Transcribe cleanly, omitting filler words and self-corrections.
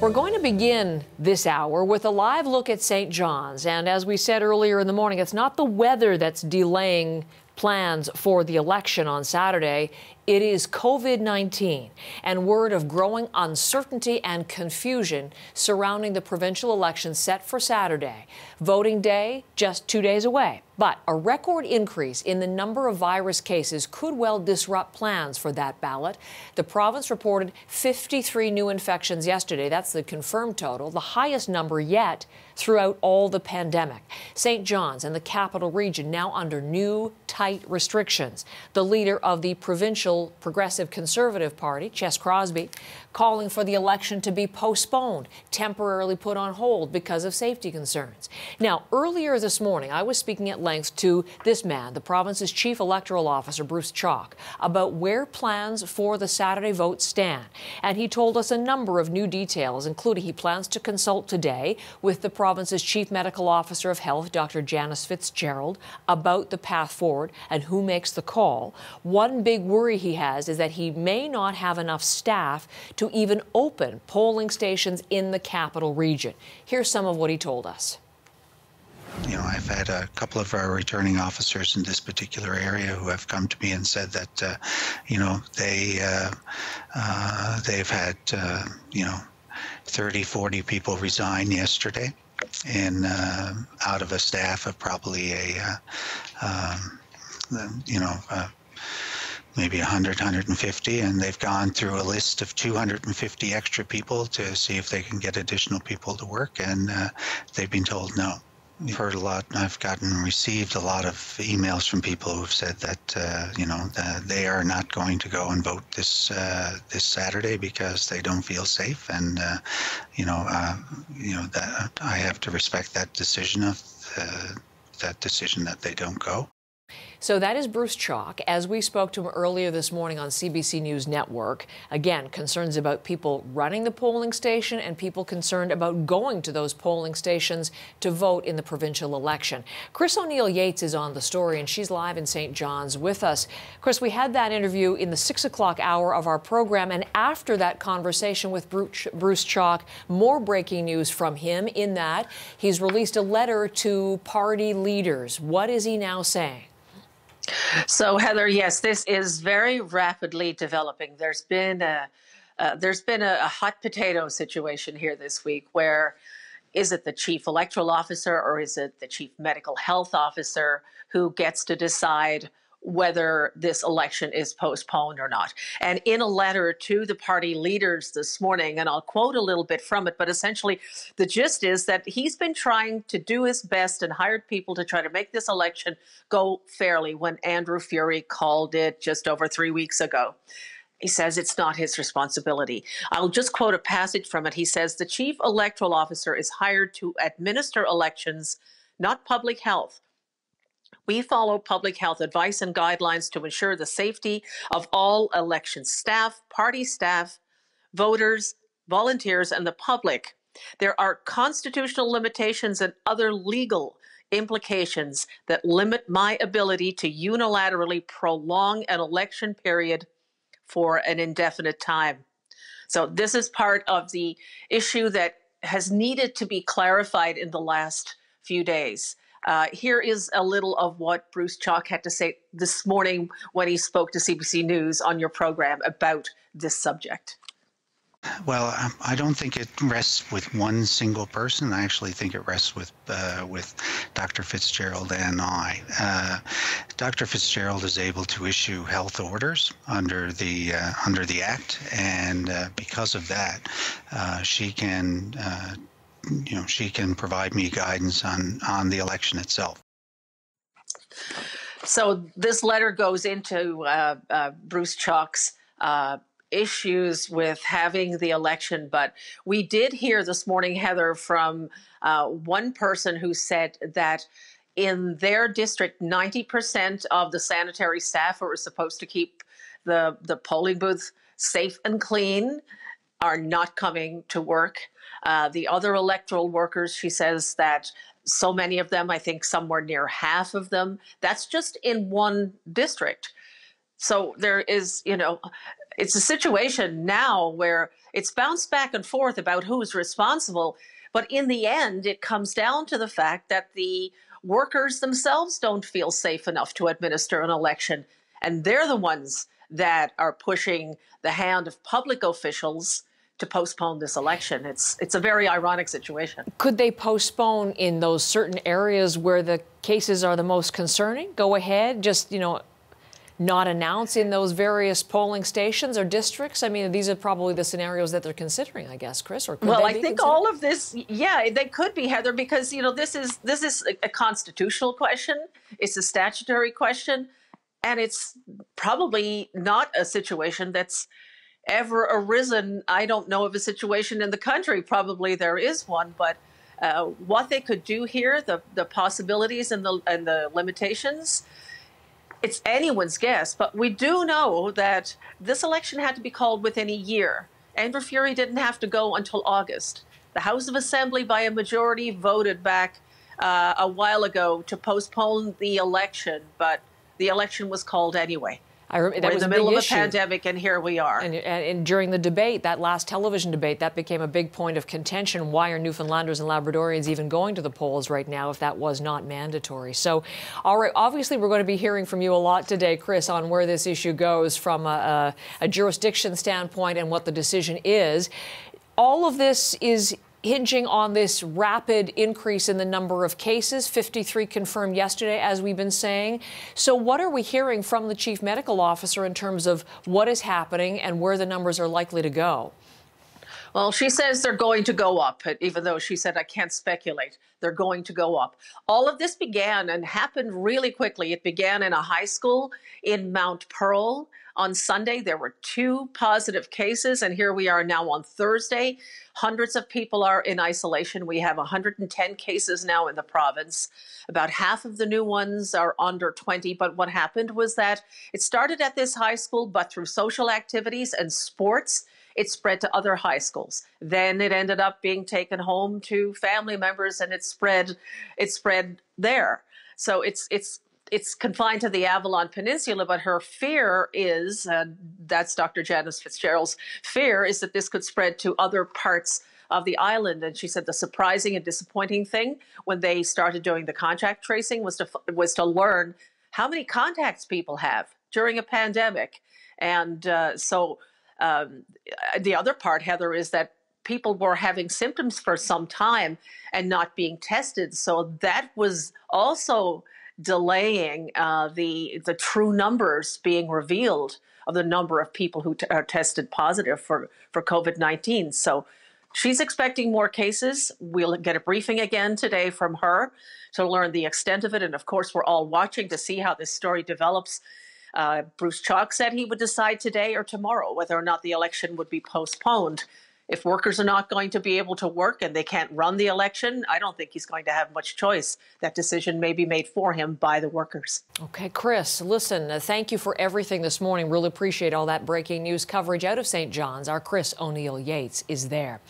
We're going to begin this hour with a live look at St. John's. And as we said earlier in the morning, it's not the weather that's delaying plans for the election on Saturday. It is COVID-19 and word of growing uncertainty and confusion surrounding the provincial election set for Saturday. Voting day just 2 days away, but a record increase in the number of virus cases could well disrupt plans for that ballot. The province reported 53 new infections yesterday. That's the confirmed total, the highest number yet throughout all the pandemic. St. John's and the capital region now under new tight restrictions. The leader of the provincial Progressive Conservative Party, Ches Crosbie, calling for the election to be postponed, temporarily put on hold because of safety concerns. Now, earlier this morning, I was speaking at length to this man, the province's chief electoral officer, Bruce Chalk, about where plans for the Saturday vote stand. And he told us a number of new details, including he plans to consult today with the province's chief medical officer of health, Dr. Janice Fitzgerald, about the path forward and who makes the call. One big worry he has is that he may not have enough staff to even open polling stations in the capital region. Here's some of what he told us. You know, I've had a couple of our returning officers in this particular area who have come to me and said that, you know, they've had, you know, 30, 40 people resign yesterday, and out of a staff of probably a, you know, maybe 100, 150, and they've gone through a list of 250 extra people to see if they can get additional people to work, and they've been told no. We've heard a lot, and I've received a lot of emails from people who've said that, you know, that they are not going to go and vote this this Saturday because they don't feel safe, and, you know that I have to respect that decision of that decision that they don't go. So that is Bruce Chalk, as we spoke to him earlier this morning on CBC News Network. Again, concerns about people running the polling station and people concerned about going to those polling stations to vote in the provincial election. Chris O'Neill Yates is on the story, and she's live in St. John's with us. Chris, we had that interview in the 6 o'clock hour of our program, and after that conversation with Bruce Chalk, more breaking news from him in that he's released a letter to party leaders. What is he now saying? So, Heather, yes, this is very rapidly developing. There's been a hot potato situation here this week where is it the chief electoral officer or is it the chief medical health officer who gets to decide whether this election is postponed or not? And in a letter to the party leaders this morning, and I'll quote a little bit from it, but essentially the gist is that he's been trying to do his best and hired people to try to make this election go fairly when Andrew Furey called it just over 3 weeks ago. He says it's not his responsibility. I'll just quote a passage from it. He says, "The chief electoral officer is hired to administer elections, not public health. We follow public health advice and guidelines to ensure the safety of all election staff, party staff, voters, volunteers, and the public. There are constitutional limitations and other legal implications that limit my ability to unilaterally prolong an election period for an indefinite time." So this is part of the issue that has needed to be clarified in the last few days. Here is a little of what Bruce Chalk had to say this morning when he spoke to CBC News on your program about this subject. Well, I don't think it rests with one single person. I actually think it rests with Dr. Fitzgerald and I. Dr. Fitzgerald is able to issue health orders under the Act, and because of that, she can. You know, she can provide me guidance on the election itself. So this letter goes into Bruce Chalk's issues with having the election. But we did hear this morning, Heather, from one person who said that in their district, 90% of the sanitary staff who are supposed to keep the polling booth safe and clean are not coming to work. The other electoral workers, she says that so many of them, I think somewhere near half of them, that's just in one district. So there is, you know, it's a situation now where it's bounced back and forth about who's responsible. But in the end, it comes down to the fact that the workers themselves don't feel safe enough to administer an election. And they're the ones that are pushing the hand of public officials to postpone this election. It's a very ironic situation. Could they postpone in those certain areas where the cases are the most concerning? Go ahead, just, you know, not announce in those various polling stations or districts? I mean, these are probably the scenarios that they're considering, I guess, Chris, or could they be considering? All of this, yeah, they could be, Heather, because, you know, this is a constitutional question. It's a statutory question. And it's probably not a situation that's ever arisen. I don't know of a situation in the country. Probably there is one, but what they could do here, the possibilities and the limitations, it's anyone's guess. But we do know that this election had to be called within a year. Andrew Furey didn't have to go until August. The House of Assembly, by a majority, voted back a while ago to postpone the election, but the election was called anyway. We're in the middle of a pandemic, and here we are. And during the debate, that last television debate, that became a big point of contention. Why are Newfoundlanders and Labradorians even going to the polls right now if that was not mandatory? So, all right, obviously we're going to be hearing from you a lot today, Chris, on where this issue goes from a jurisdiction standpoint and what the decision is. All of this is hinging on this rapid increase in the number of cases, 53 confirmed yesterday, as we've been saying. So what are we hearing from the chief medical officer in terms of what is happening and where the numbers are likely to go? Well, she says they're going to go up, even though she said, I can't speculate, they're going to go up. All of this began and happened really quickly. It began in a high school in Mount Pearl. On Sunday, there were 2 positive cases, and here we are now on Thursday. Hundreds of people are in isolation. We have 110 cases now in the province. About half of the new ones are under 20, but what happened was that it started at this high school, but through social activities and sports, it spread to other high schools. Then it ended up being taken home to family members, and it spread there. So it's confined to the Avalon Peninsula, but her fear is, that's Dr. Janice Fitzgerald's fear, is that this could spread to other parts of the island. And she said the surprising and disappointing thing when they started doing the contact tracing was to learn how many contacts people have during a pandemic. And the other part, Heather, is that people were having symptoms for some time and not being tested. So that was also delaying the true numbers being revealed of the number of people who are tested positive for COVID-19. So she's expecting more cases. We'll get a briefing again today from her to learn the extent of it. And of course, we're all watching to see how this story develops. Bruce Chalk said he would decide today or tomorrow whether or not the election would be postponed. If workers are not going to be able to work and they can't run the election, I don't think he's going to have much choice. That decision may be made for him by the workers. Okay, Chris, listen, thank you for everything this morning. Really appreciate all that breaking news coverage out of St. John's. Our Chris O'Neill Yates is there.